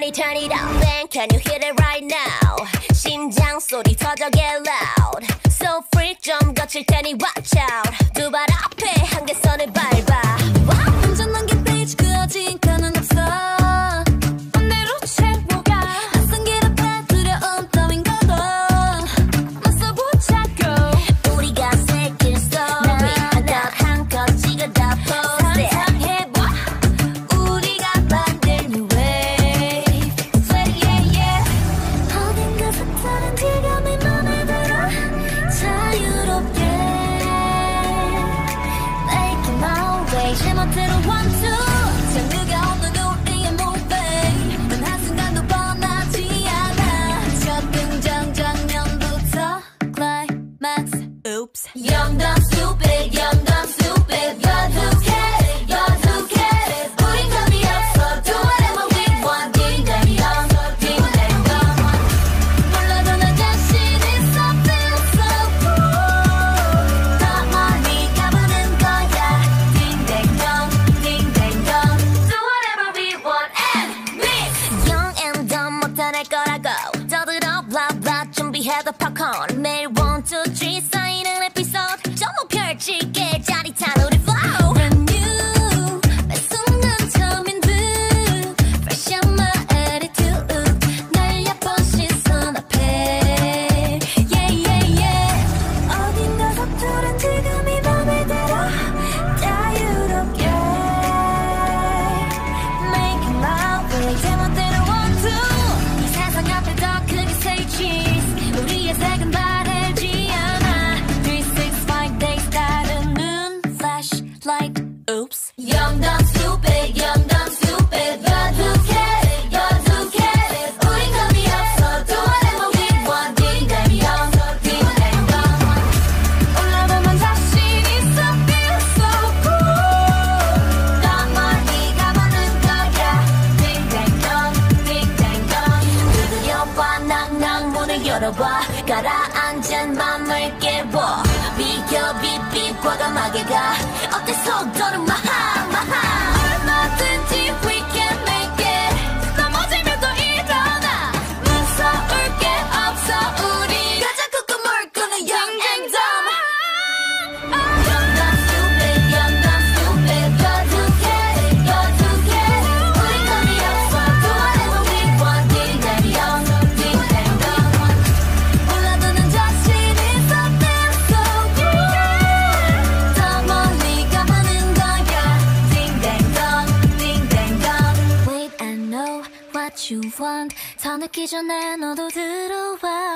turn it up. Man, can you hear it right now? 심장 소리 터져 get loud. So free 좀 거칠 테니 watch out. 두 발 앞에 한계선을 밟아. 혼자 넘긴 페이지 그 어딘가는 없어. 반대로 채워가. 낯선 길에 빠뜨려온 따윈 거도 맞서보자고. 우리가 새길 속 날 위하다 한껏 찍어다 포. Young, dumb, stupid, young, dumb, stupid. You're who cares it, you're who cares it. 우린 겁이 없어, do whatever we want. 딩동댕, 딩동댕. 몰라도 난 자신 있어, feel so cool. 더 멀리 가보는 거야, 딩동댕, 딩동댕. Do whatever we want and me. Young and dumb, 못 해낼 거라고. 떠들어, blah, blah, 준비해도 popcorn. 매일 1, 2, 3, 쌓이는 에피소드 저 목표를 찍게 짜릿한 우리 flow. Brand new 매순간 처음인 듯 fresh on my attitude. 날려본 시선 앞에 yeah yeah yeah. 어딘가 서투른 지금 이 맘을 들어 자유롭게 make it my way. 제멋대로 1, 2 이 세상 앞에 더 크게 say cheese. 우리의 색은 young, dumb, stupid, young, dumb, stupid. But who cares it? You're who cares it? 우린 겁이 없어, do whatever we want. 딩동댕, 딩동댕. 올라가면 자신 있어, feel so cool. 더 멀리 가보는 거야, 딩동댕, 딩동댕. 들려봐, 낭낭 문을 열어봐. 가라앉은 맘을 깨워. 비켜, 빗, 과감하게 가. 어때서 더는 마하, 마하. 얼마든지 we can make it. 넘어지면 또 일어나. 무서울 게 없어, 우리. 가자, 그 꿈을 꾸는 young and dumb. Young, dumb, stupid, young, dumb, stupid. You're who cares it, you're who cares it. 우린 겁이 없어, do whatever we want. 딩동댕, 딩동댕. 몰라도 난 자신 있어. you want 더 늦기 전에 너도 들어와.